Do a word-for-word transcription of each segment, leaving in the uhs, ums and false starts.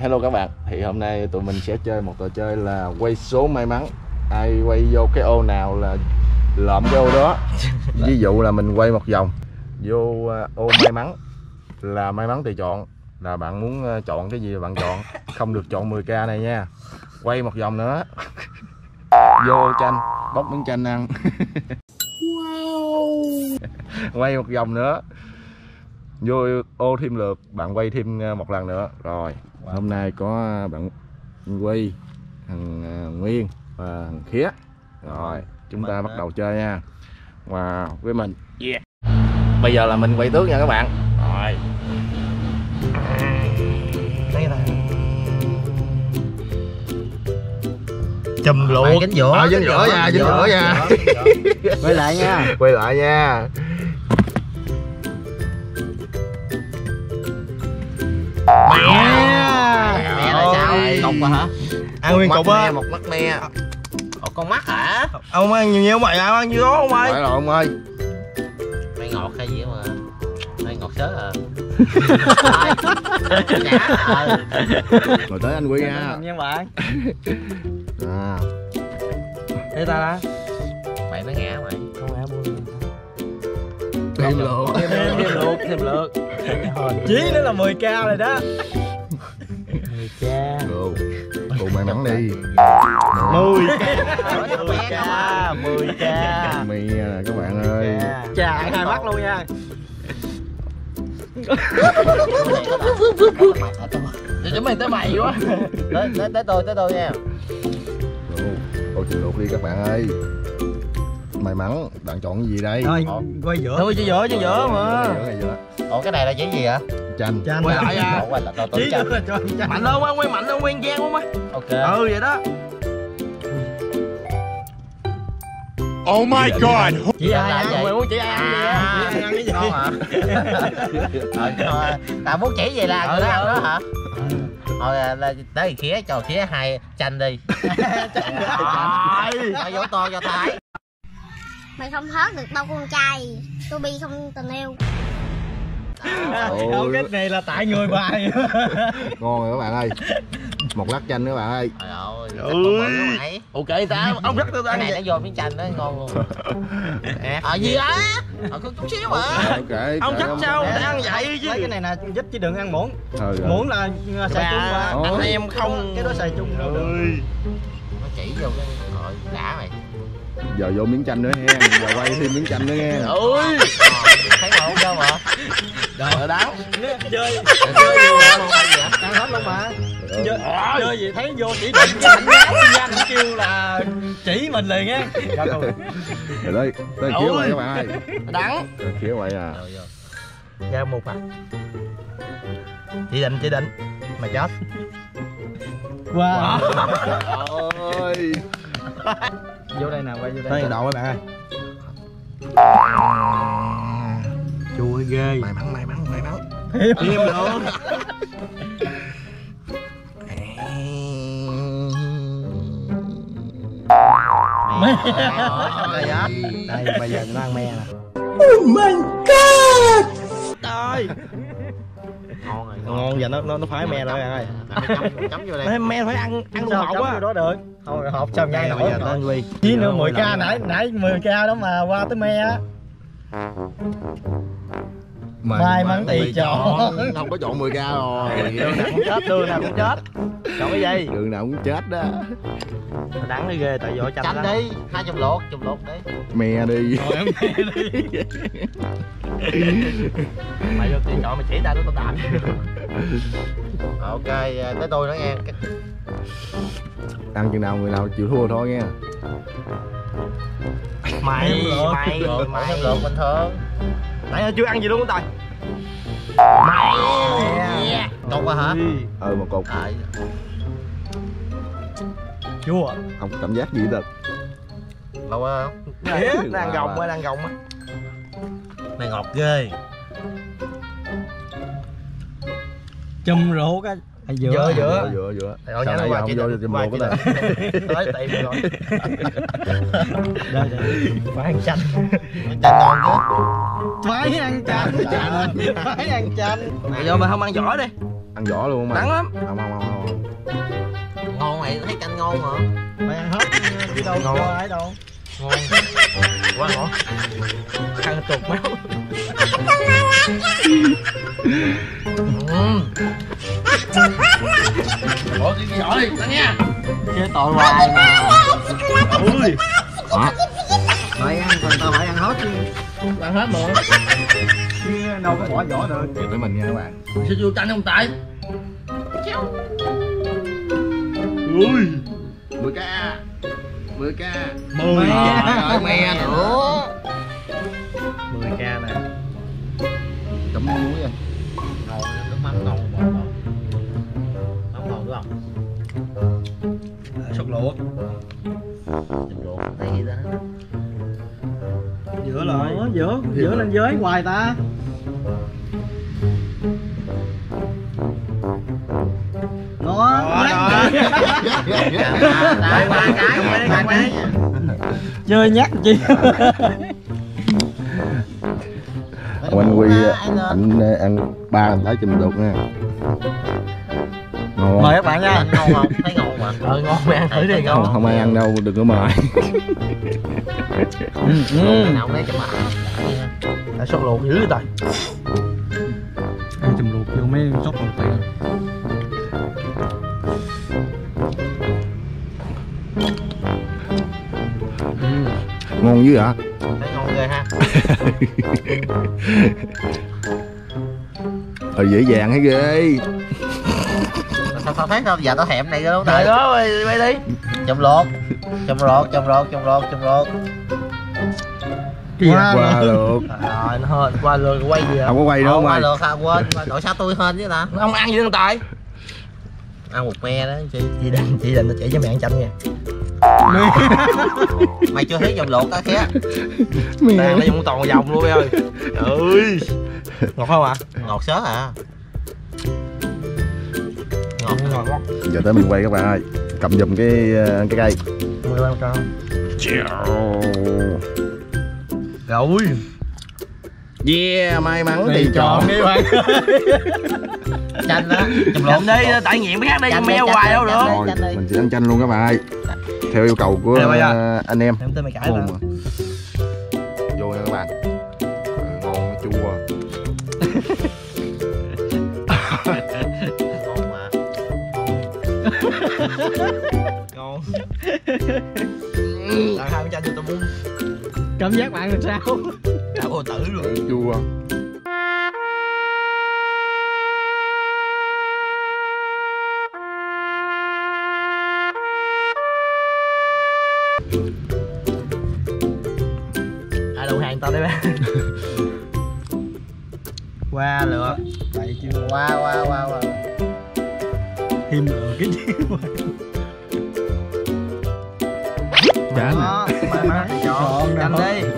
Hello các bạn, thì hôm nay tụi mình sẽ chơi một trò chơi là quay số may mắn. Ai quay vô cái ô nào là lượm cái ô đó. Ví dụ là mình quay một vòng vô ô may mắn là may mắn thì chọn, là bạn muốn chọn cái gì bạn chọn, không được chọn mười k này nha. Quay một vòng nữa vô chanh, bóc miếng chanh ăn. Wow. Quay một vòng nữa vô ô thêm lượt, bạn quay thêm một lần nữa. Rồi wow. Hôm nay có bạn quay thằng Nguyên và thằng Khía. Rồi chúng mình ta bắt đầu chơi nha. Wow, với mình yeah. Bây giờ là mình quay tước nha các bạn. Rồi chùm luộc dính vữa, à, dính vữa nha, dính vữa nha. Quay lại nha, quay lại nha. Mẹ là sao? Cục rồi hả? Ăn nguyên cục á. Một mắt me. Ủa con mắt hả? Ông ăn nhiều nhiêu mày, ăn nhiêu đó không ơi. Phải rồi ông ơi. Mày ngọt hay gì mà. Mày ngọt sớ à. Rồi tới anh Quy nha. Nha bạn. À. Đây ta đó. Mày mới ngã mày. Không ngã buồn. Thêm lượt, thêm lượt, thêm lượt. Chí nữa là mười k rồi đó. mười k. Được. Cùng may mắn đi. mười k. mười k. Mì nè các bạn ơi. Chà, ăn hai mắt luôn nha. Chúng mày tới mày quá. Tới tới tới tôi, tới tôi nha. Ô chịu luộc đi các bạn ơi. May mắn, bạn chọn cái gì đây? Thôi, quay giữa. Thôi, chỉ giữa, chỉ giữa mà. Ủa cái này là chỉ gì hả? Chanh. Chanh. Quay lại à. Chỉ nữa là cho chanh. Mạnh hơn quá, quay mạnh hơn, quen gian quá. Ok. Ừ vậy đó. Oh my god. Chỉ ai vậy? Mày muốn chỉ ai ăn gì? Ăn cái gì? Không hả? Tao muốn chỉ vậy là người đó ăn đó hả? Rồi tới Khía, cho Khía hai chanh đi. Chanh. Rồi vỗ to cho tay. Mày không hớt được bao con trai, tôi bi không tình yêu. Câu cách này là tại người bài. Ngon rồi các bạn ơi. Một lát chanh các bạn ơi. Trời ơi. Ok ta, ông rất tao ăn này đã vô miếng chanh đó, ngon luôn. Ờ gì á? Ờ chút xíu mà. Ông chắc sao để ăn vậy chứ. Cái này nè, giúp chứ đừng ăn muỗng. Muỗng là xài chung mà anh em không. Cái đó xài chung đâu được. Nó chỉ vô cái rồi đã mày. Giờ vô miếng chanh nữa nha, giờ quay thêm miếng chanh nữa nha. Ôi thấy ngộ đâu mà. Rồi đáo. Chơi. Chơi hết luôn mà. Chơi gì thấy vô chỉ định cái anh kêu là chỉ mình liền á. Rồi đây, tới Khía quay các bạn ơi. Đắng. Khía quay à. Ra một mặt. Chỉ định, chỉ định mà chết. Wow. Trời ơi. Vô đây nào, quay vô đây. Tới đầu các bạn ơi. Chui ghê. May mắn, may mắn, may mắn. Thêm luôn. Mẹ ơi. Đây bây giờ nó ăn me nè. Oh my god. Trời. Ngon rồi, ngon giờ nó nó nó phái me rồi các bạn ơi. Chấm, chấm vô đây. Me phải ăn ăn luôn hột á. Đó được. Thôi hộp sao nhai nổi rồi. Chí nữa mười k nãy nãy mười k đó mà qua tới me á. May mắn thì chọn. Không có chọn mười k rồi. Đường nào cũng chết, đường nào cũng chết. Chọn cái gì? Đường nào cũng chết đó. Đắng nó ghê tại vỏ chanh. Chanh đi, hai chùm lột, chùm lột đi. Me đi. Mày vô tiền chọn mày chỉ tao nó tao đạp. Ok, tới tôi nữa nghe. Ăn chừng nào người nào chịu thua thôi nghe. Mày, mày, mày không được bình thường. Nãy chưa ăn gì luôn không tài. Mày yeah. Cục à hả? Ừ một cục à. Chua à? Không có cảm giác gì được. Lâu quá không? Khía, nó ăn gồng á, nó ăn gồng á. Mày ngọt ghê. Chùm ruột á. Dựa dựa dựa dựa. Sao nãy giờ không vô chùm ruột của tao. Tới tìm rồi. Đây rồi. Phải ăn chanh. Ăn chanh ngon chứ. Phải ăn chanh. Phải ăn chanh. Mày vô mày không ăn vỏ đi. Ăn vỏ luôn mày. Đắng lắm. Không không không. Ngon mày, thấy canh ngon hả? Mày ăn hết chứ đâu ngon ai đâu. Ngon. Quá ngon. Ăn tuột máu. Bỏ cái giỏ đi, nó nha. Chơi tội hoài mà. Ui. Hả? Phải ăn, còn tao phải ăn hết chứ. Ăn hết luôn. Chứ đâu có bỏ giỏ được. Về tới mình nha các bạn. Sẽ vô canh không tại. Ui. mười k. mười k. mười k. Rồi mẹ nữa. mười k nè. Chấm muối rồi. Ngồi nước mắm ngon bò. Mắm ngon đúng không? Sốt luộc. Sốt luộc thấy gì ta? Giữa lại, giữa, giữa lên giới hoài ta. Chơi nhắc chi anh Huy anh ăn ba lần thái chùm đục nha. Ngon. Mời các bạn nha. Ngon không? Thấy ngon mà. Ờ ngon mày ăn thử đi ngon. Không, không ai ăn đâu, đừng có mời. Nào lấy cho mà. Sốt luộc dữ rồi. Ăn chùm luộc vô mấy sốt còn tiền. Ngon dữ hả? Thấy ngon ghê ha. Ờ dễ dàng hay ghê. Sao tao thấy tao dạ tao thèm này ghê luôn. Trời ơi, bay đi. Chùm luộc. Chùm luộc, chùm luộc, chùm luộc, chùm luộc. Qua luộc. Rồi nó hên qua luộc quay gì vậy? Không có quay đâu mà. Qua luộc sao quên, đổi sao tôi hên chứ ta. Không ăn gì đâu tại. Ăn một me đó chị chị định chị định chỉ cho mẹ ăn chanh nha. Mày chưa thấy dòng luộc á khé. Mày ăn nó cũng toàn dòng luôn bé ơi. Trời ơi. Ngọt không ạ? À? Ngọt sớ à. Ngọt ngọt quá. Giờ tới mình quay các bạn ơi. Cầm giùm cái cái cây. Mười lăm con. Rồi. Yeah, may mắn thì chọn đi bạn. Chanh á, chùm luộc đi, tại nghiện mấy khác đây chanh meo hoài đâu được. Mình sẽ ăn chanh luôn các bạn ơi. Theo yêu cầu của anh em. Em tên mày cãi luôn. Vô nha các bạn. Ngon chua. Ngon mà. Ngon. Tại hai cái chanh thì tao muốn. Cảm giác bạn làm sao? Đã vô tử rồi. Chua. Ai đầu hàng tao đấy ba. Qua lựa. Tại chưa. Qua qua qua qua. Thêm lựa cái gì mà. Chán à. Chọn canh đi.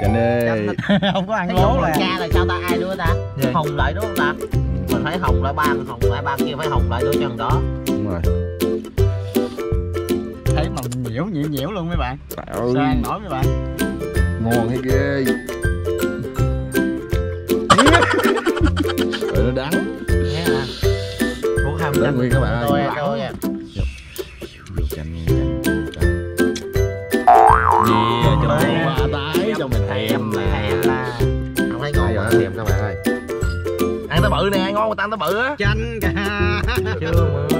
Canh đi. Không có ăn lố là. Cha là sao ta ai đưa ta? Yeah. Hồng lại đúng không ta? Mình phải hồng lại ba, hồng lại ba kia phải hồng lại đứa chân đó. Đúng rồi. Thấy mà nhiễu nhiễu nhiễu luôn mấy bạn. Sao ăn nổi mấy bạn? Ngon hay ghê. Trời nó đắng. Nghe à. Uống ham canh nguyên các bạn ơi. Tôi nha. Bự nè, ngon mà tao ăn tao bự á. Chanh kìa. Chưa mà.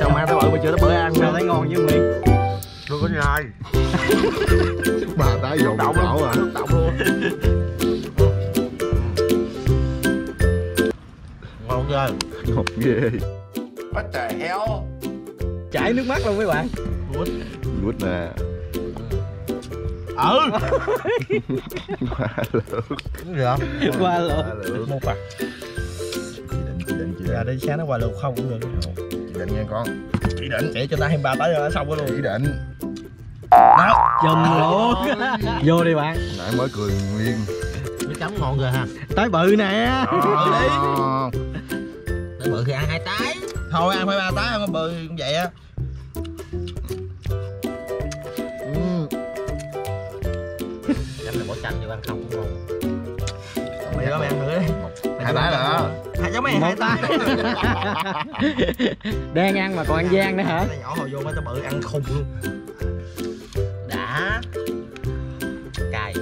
Sao mà tao bự mà chưa tới bữa ăn sao thấy ngon chứ Nguyên. Tôi có nhai. Bà tao dồn đậu đậu à. Đậu luôn. Ngon ghê. Ngon ghê. What the hell. Chảy nước mắt luôn mấy bạn. Lút. Lút nè. Ừ. Qua lượt. Đúng rồi. Qua lượt. Một phạt. Chị định, chị định, chị định. Ra đây sáng nó qua lượt không cũng được. Chị định nha con. Chị định. Chỉ cho ta hai ba tới rồi xong đó luôn. Chị định. Đó. Chùm luôn. Vô đi bạn. Nãy mới cười Nguyên. Mới chấm ngon rồi ha. Tái bự nè. Bự đi. Tái bự thì ăn hai tái. Thôi ăn phải ba tái ăn bự cũng vậy á. Chanh là bỏ chanh vô ăn không cũng ngon. thử đó mày, thử đi. Hai tay rồi. Hai giống mày, hai tay. Đang ăn mà còn ăn gian nữa hả? Nó nhỏ hồi vô mới tới bự ăn khùng luôn. Đã. Cay.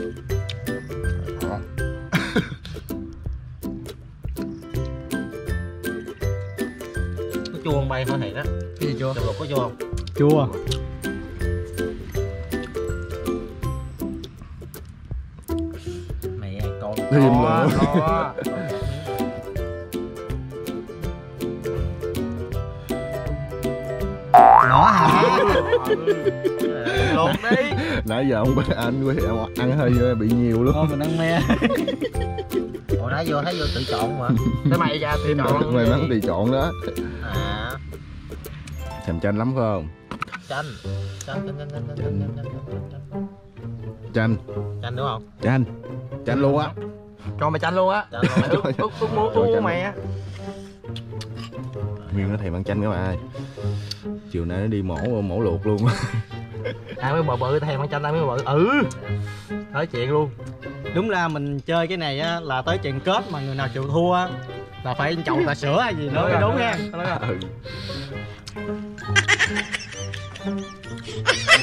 Có chua không bay hả thiệt đó? Cái gì chua? Đồ lục có chua không? Chua. Thêm nữa. Nó hả? Lột đi. Nãy giờ ông anh quay ăn hơi bị nhiều luôn. Thôi mình ăn me. Hồi nãy vô thấy vô tự chọn mà. Thế mày ra tự chọn. Mày mắng tự chọn đó. À. Thèm chanh lắm không? Chanh. Chanh chanh chanh chanh chanh chanh chanh. Chanh đúng không? Chanh. Chanh luôn á. Cho mày chanh luôn á. Ướp ướp mày á. Nguyên nó thèm ăn chanh các bạn ơi. Chiều nay nó đi mổ mổ luộc luôn. Ai mới bự bự thèm ăn chanh ai mới bự. Ừ. Nói chuyện luôn. Đúng ra mình chơi cái này á là tới trận kết mà người nào chịu thua á là phải chậu trà sữa hay gì nữa đúng nha.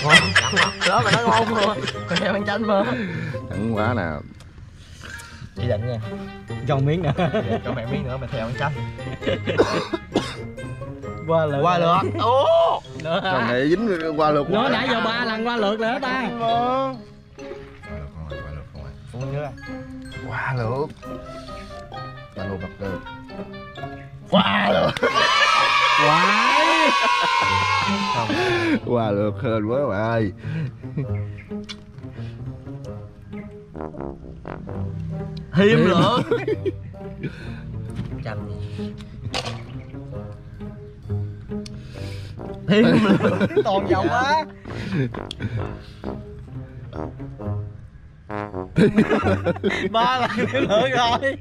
Ngon, chẳng mặt. Đó mà nó ngon luôn. Còn thèm ăn chanh mà. Chẳng quá nè. Chỉ định nha. Cho miếng nữa. Để cho mẹ miếng nữa mày theo ăn chanh. Qua lượt. Qua lượt. Ô. Còn này dính qua lượt. Nó nãy giờ ba lần qua lượt nữa ta. Qua lượt không rồi, qua lượt không rồi. Uống nữa. Qua lượt. Qua lượt gặp được. Qua lượt. Quá. Qua lượt hơn quá bạn ơi. Thêm nữa. Chanh. Thêm nữa. Toàn dầu quá. Ba lần nữa rồi.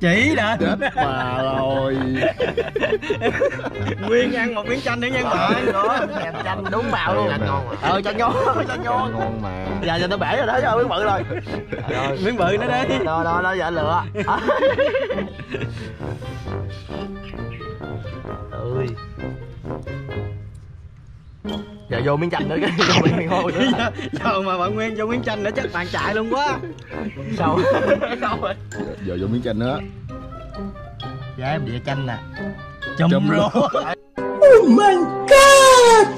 Chỉ đã chết bà rồi. Nguyên ăn một miếng chanh nữa nha bạn. Thèm chanh đúng vào luôn. Chanh ngon. Ờ chanh ngon, chanh ngon. Ngon mà. Dạ giờ nó bể rồi đó cho miếng bự rồi. Rồi miếng bự nó đi. Đó đó đó dạ lựa. Ơi. Giờ vô miếng chanh nữa cái vô miếng hôi nữa. Sao mà bạn Nguyên vô miếng chanh nữa chắc bạn chạy luôn quá. Sao? Sao rồi? Giờ vô miếng chanh nữa. Dạ em địa chanh nè. Chùm, Chùm luôn. Oh my god.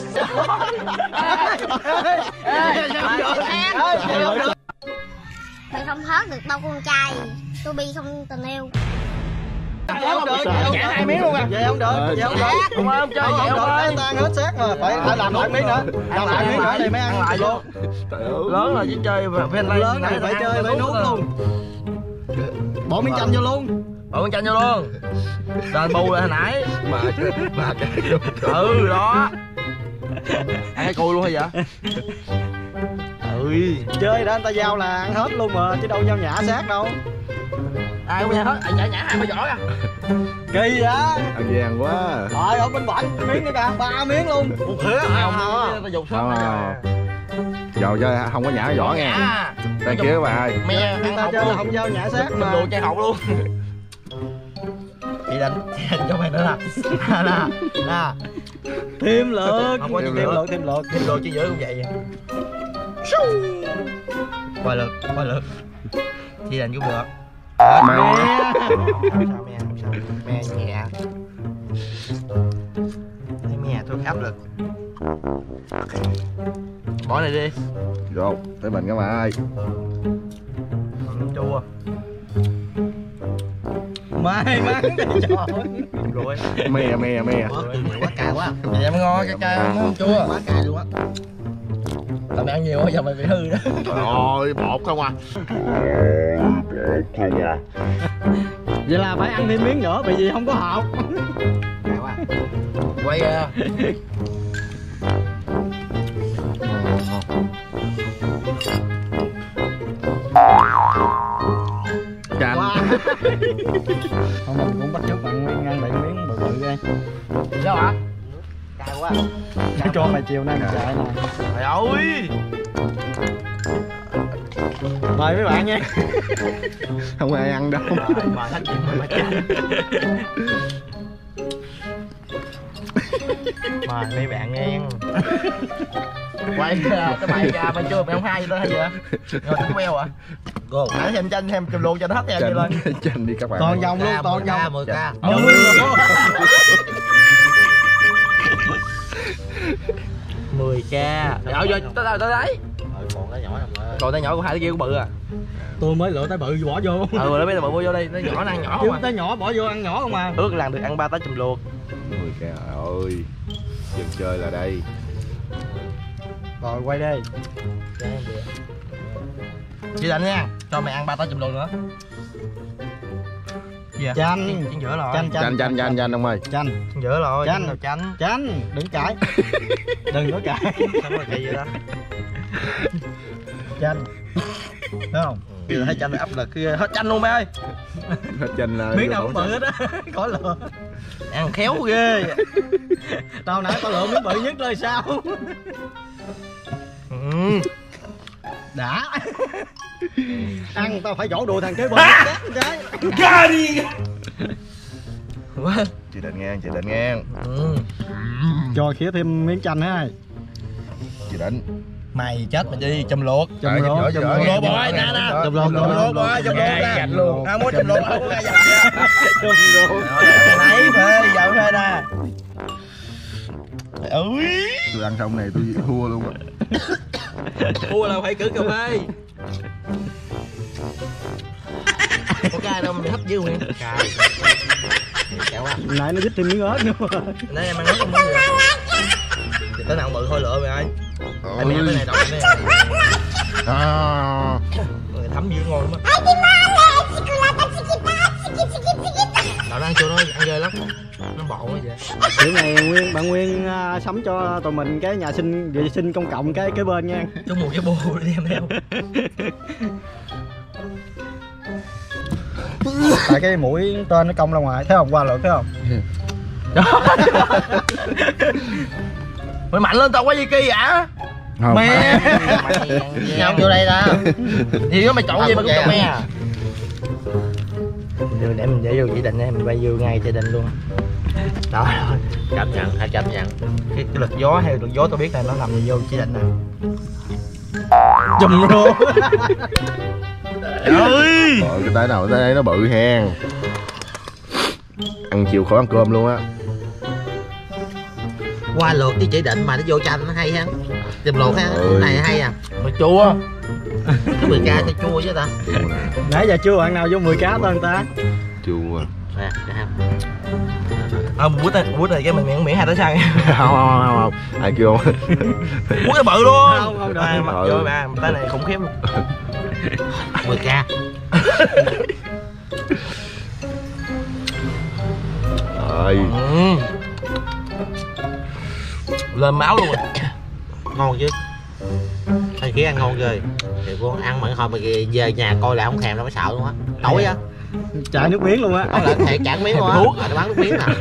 Mày không hết được bao con trai. Tôi bi không tình yêu. Không được, chả hai miếng luôn à. Vậy không được, vậy không được. Không không chơi vậy không được. Ta ăn hết xác rồi, phải phải làm lại miếng nữa. Làm lại miếng nữa thì mới ăn lại luôn. Lớn rồi chỉ chơi bên đây. Lớn này phải chơi phải nuốt luôn. Bỏ miếng chanh vô luôn. Bỏ miếng chanh vô luôn. Đền bù rồi hồi nãy. Mà ba cái luôn. Ừ đó. Ăn cái cùi luôn hay vậy? Ừ, chơi đó người ta giao là ăn hết luôn mà chứ đâu giao nhả xác đâu. Ai cũng nhả hết, ai nhả nhả hai ba giỏ ra. Kỳ á. Ăn vàng quá. Rồi ở bên bển miếng nữa kìa, ba miếng luôn. Một thía không. Ta dục xong rồi. Dầu chơi không có nhả giỏ nghe. Đang kia các bạn ơi. Mẹ ta chơi là không giao nhả xác mà. Đồ chơi học luôn. Chị đánh cho mày nữa nè. Nè, nè. Thêm lượt. Không có thêm lượt, thêm lượt, thêm lượt chứ giữ cũng vậy. Qua lượt, qua lượt. Chị đánh cũng được. Mẹ. Sao mẹ, sao mẹ nhẹ. Thấy mẹ tôi áp lực. Bỏ này đi. Rồi, tới mình các bạn ơi. Chua. May mắn rồi. Mè mè mè. Quá cay quá. Vậy mới ngon cái cay không chua. Quá cay luôn á. Tao mày ăn nhiều quá giờ mày bị hư đó. Trời ơi, bột không à. Vậy là phải ăn thêm miếng nữa bởi vì không có hộp. Quay ra. Chanh. Thôi mình cũng bắt chước bạn Nguyên ăn lại miếng bự bự ra. Sao hả? Cay quá. Cho mày chiều nay chạy nè. Trời ơi. mời mấy bạn nha. Không ai ăn đâu. Mời hết mời mời mấy bạn nghe. Quay cái bài ra mà chưa mày không hay gì đó hay gì vậy? Rồi cũng queo à. Gồm hãy thêm chanh thêm chùm luôn cho nó hết em đi lên. Chanh đi các bạn. Toàn dòng luôn, toàn dòng mười k. mười k. Rồi vô tới tới đấy. Còn tay nhỏ của hai cái kia cũng bự à. Tôi mới lựa tay bự bỏ vô. Ừ, nó mới bự vô đi, nó nhỏ ăn nhỏ không à. Tay nhỏ bỏ vô ăn nhỏ không à. Ước lần được ăn ba tá chùm luộc. mười k ơi. Dừng chơi là đây. Rồi quay đi. Chị định nha, cho mày ăn ba tá chùm luộc nữa. Chanh, chanh giữa rồi. Chanh chanh chanh chanh chanh ông ơi. Chanh, giữa rồi. Chanh, chanh. Chanh, đừng cãi. Đừng có cãi. Sao mà cãi vậy đó. Chanh thấy không? Bây giờ thấy chanh áp lực hết chanh luôn mày ơi. Hết chanh là miếng nào cũng bự hết á, khỏi lựa. Ăn khéo ghê. Tao nãy tao lựa miếng bự nhất rồi sao? Ừ. Đã. Ăn tao phải vỗ đùa thằng kế bên. Ra đi. Chị định nghe, chị định nghe. Ừ. Cho khía thêm miếng chanh ha. Chị định. Mày chết mày đi chùm luộc, chùm luộc, chùm luộc bội nè nè, chùm luộc, chùm luộc bội, chùm luộc nè, ăn muốn chùm luộc không ra giặt ra, chùm luộc, lấy phê, dạo phê nè, ui, tôi ăn xong này tôi thua luôn rồi, thua là phải cử cà phê, có cay đâu mình hấp dư nè, cay, nãy nó dứt thêm miếng ớt nữa, nãy em ăn ớt không miếng nữa, tới nào bự thôi lựa mày ơi. Tại mẹ cái này đọc cái này à. Người thấm dữ ngon lắm á. Đậu nó ăn chua nó ăn ghê lắm. Nó bộn quá vậy. Kiểu này Nguyên, bạn Nguyên uh, sắm cho tụi mình cái nhà sinh vệ sinh công cộng cái cái bên nha. Cho một cái bồ đi em theo. Tại cái mũi tên nó cong ra ngoài, thấy không? Qua lượt thấy không? Mày mạnh lên tao quá Di Kỳ hả? Mẹ nhau vô đây ta. Gì đó mày chọn gì mà cũng chọn me à? Đưa để mình để vô chỉ định em mình quay vô ngay chỉ định luôn. Đó rồi, chấp nhận hay chấp nhận. Cái, cái lực gió hay lực gió tao biết là nó làm gì vô chỉ định nè. Chùm luôn. Ơi. Cái tay nào tới đây nó bự hen. Ăn chiều khỏi ăn cơm luôn á. Qua lượt đi chỉ định mà nó vô chanh nó hay ha. Chùm luộc ha, cái này hay à. Mà chua. Cái mười k cho chua chứ ta. Nãy giờ chưa bạn nào vô mười k tao người ta. Chua. Nè, để ha. Ờ bút ơi, bút ơi cái mình miệng miệng hai tới sao. Không không không không. Ai kêu. Bút cái bự luôn. Không không được. Mặc vô mà, tay này khủng khiếp luôn. mười k. Rồi. Lên máu luôn rồi. Ngon chứ. Thằng kia ăn ngon ghê. Thì con ăn mà hồi mà về nhà coi lại không thèm đâu mới sợ luôn á. Tối á. Chảy nước miếng luôn á. Có lợn thiệt chảy miếng luôn á. Thuốc. Nó bắn nước miếng nè.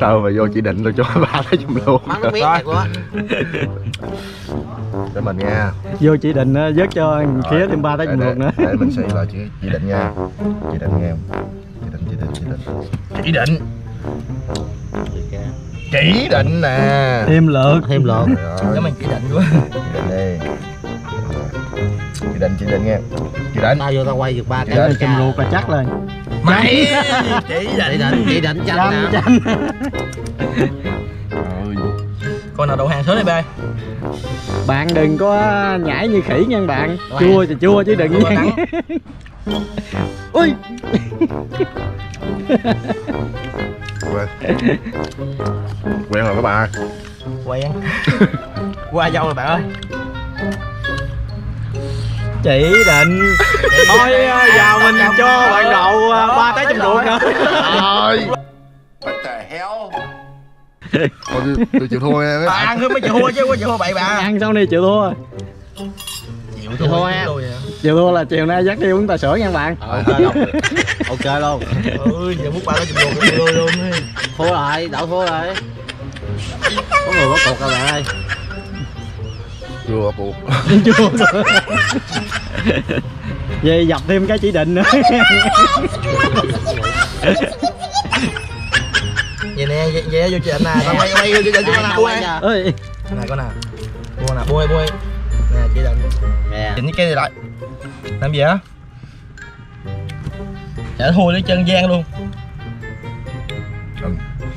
Sao mà vô chỉ định rồi cho ba cái chùm luôn. Bắn nước miếng thiệt luôn á. Để mình nha. Vô chỉ định vớt cho khía thêm ba cái chùm luôn nữa. Để mình xì vào chỉ, chỉ định nha. Chỉ định nghe không? Chỉ định, chỉ định, chỉ định. Chỉ định. Chỉ định nè. Thêm lượt. Thêm lượt. Đó mình chỉ định quá. Chỉ định đi. Chỉ định, chỉ định nghe. Chỉ định. Tao vô tao quay được ba cái chùm luộc là chắc lên. Mày. Chỉ định. Chỉ định chanh nè. Coi nào đậu hàng sớm đi bê. Bạn đừng có nhảy như khỉ nha bạn. Chua thì chua chứ đừng nha. Ui. Quen rồi các bạn. Quen. Qua dâu rồi bạn ơi. Chỉ định. Thôi giờ mình cho bạn đậu ba trái chùm luộc nữa. Rồi. What the hell. Tôi chịu thua em. Bà ăn mới chịu thua chứ có chịu thua bậy bà. Ăn xong đi chịu thua. Chịu thua em. Chịu thua là chiều nay dắt đi uống trà sữa nha bạn. Ờ ok luôn. Ôi giờ muốn ba cái chùm luộc cho tôi luôn đi. Thua rồi, đậu thua rồi. Có người bắt cột các bạn ơi. Chưa cuộc. Chưa. Vậy dập thêm cái chỉ định nữa. Vậy nè, vậy vô chị định nè, tao quay quay vô chị định cho con nè. Ơi. Này con nè. Bua nè, bua bua. Nè chị định. Nè. Chỉnh cái này lại. Làm gì á? Chả thui lấy chân gian luôn.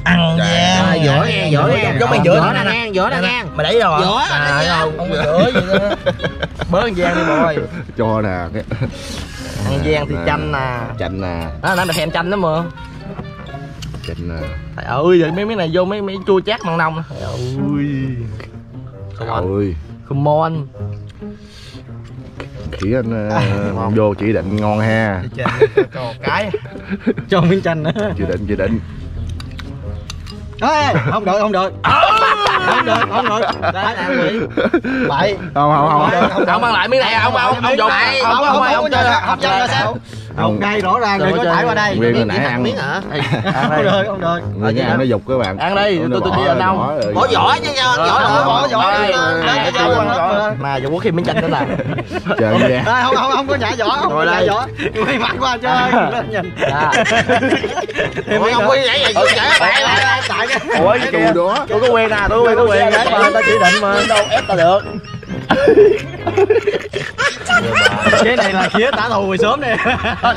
Ăn da, giỏi ngang, giỏi ngang, giống mày giỏi nè ngang, giỏi nè ngang. Mày đẩy rồi. Giỏi nè không? Không giỏi gì đó. Bớ ăn gian đi rồi. Cho nè. Ăn gian thì chanh nè. Chanh nè. Đó nãy mình thèm chanh đó mà. Chanh nè. Trời ơi, giờ mấy miếng này vô mấy mấy chua chát mặn nồng. Trời ơi. Trời ơi. Come on. Chỉ anh à, vô chỉ định ngon ha. Cho cái. Cho miếng chanh nữa. Chỉ định chỉ định. Ê, không được không được không được không được đấy là bị bậy không không không không không mang lại miếng này không không không dùng không không không không chơi không chơi sao không đây rõ ràng đừng có thải qua đây nguyên hồi nãy ăn miếng hả không được không được người nhà nó dục các bạn ăn đi tôi tôi chỉ là đâu bỏ vỏ chứ nhau ăn vỏ rồi bỏ vỏ mà giờ quốc khi miếng chanh nữa là trời không không không có nhả vỏ không nhả vỏ mày mặt qua chơi lên nhìn mày không quy vậy vậy tại lại tại ủa cái đó tôi có quen nè tôi quen tôi quen đấy mà tao chỉ định mà đâu ép tao được. Cái này là khía tả thù hồi sớm nè. Không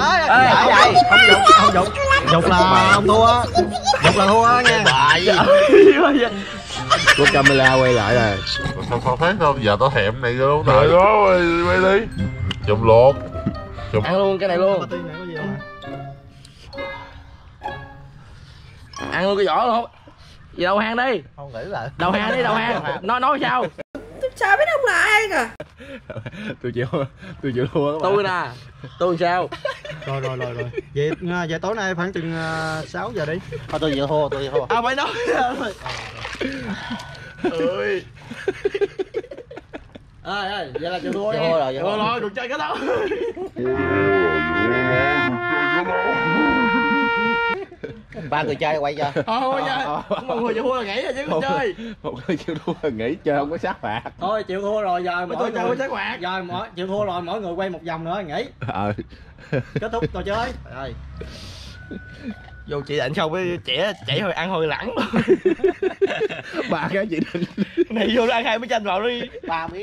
dục, không dục. Dục là không thua. Dục là thua nha. Có camera quay lại rồi. Sao thấy không? Giờ tao thèm này luôn rồi. Đó quay đi. Dục lột. Ăn luôn cái này luôn. Ăn luôn cái vỏ luôn. Gì đầu hàng đi. Không nghĩ là. Đầu hàng đi, đầu hàng. Nói nói sao? Sao biết không là ai cả tôi chịu tôi chịu luôn các bạn tôi nè tôi sao rồi rồi rồi rồi vậy vậy tối nay khoảng chừng sáu giờ đi thôi tôi chịu thua tôi chịu thua à phải nói ơi ơi ơi vậy là chịu thua rồi rồi rồi đừng chơi cái đó ba người chơi quay cho thôi một người chịu thua là nghỉ rồi chứ không chơi một người chịu thua là nghỉ chơi không có sát phạt thôi chịu thua rồi giờ mỗi tôi chơi có sát phạt rồi mỗi chịu thua rồi mỗi người quay một vòng nữa nghỉ ờ kết thúc trò chơi rồi vô chị định xong với trẻ chảy hơi ăn hơi lẳng bà cái chị định này vô ăn hai miếng chanh vào đi ba miếng